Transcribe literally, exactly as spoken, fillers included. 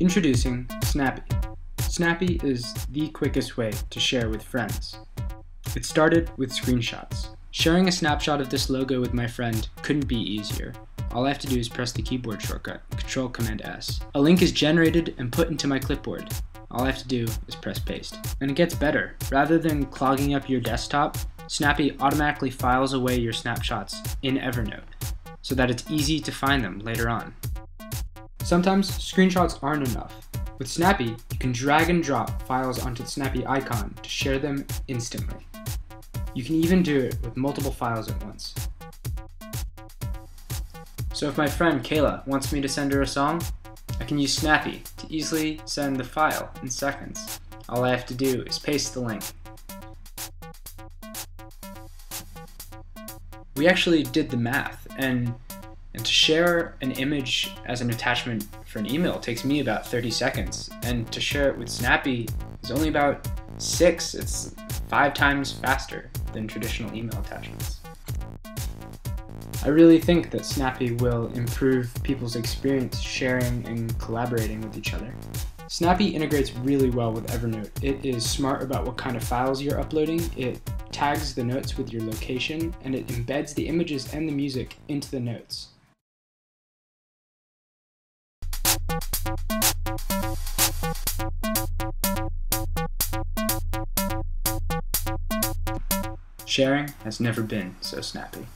Introducing Snappy. Snappy is the quickest way to share with friends. It started with screenshots. Sharing a snapshot of this logo with my friend couldn't be easier. All I have to do is press the keyboard shortcut, control command S. A link is generated and put into my clipboard. All I have to do is press paste. And it gets better. Rather than clogging up your desktop, Snappy automatically files away your snapshots in Evernote so that it's easy to find them later on. Sometimes screenshots aren't enough. With Snappy, you can drag and drop files onto the Snappy icon to share them instantly. You can even do it with multiple files at once. So if my friend Kayla wants me to send her a song, I can use Snappy to easily send the file in seconds. All I have to do is paste the link. We actually did the math, and, and to share an image as an attachment for an email takes me about thirty seconds, and to share it with Snappy is only about six. It's five times faster than traditional email attachments. I really think that Snappy will improve people's experience sharing and collaborating with each other. Snappy integrates really well with Evernote. It is smart about what kind of files you're uploading, it tags the notes with your location, and it embeds the images and the music into the notes. Sharing has never been so snappy.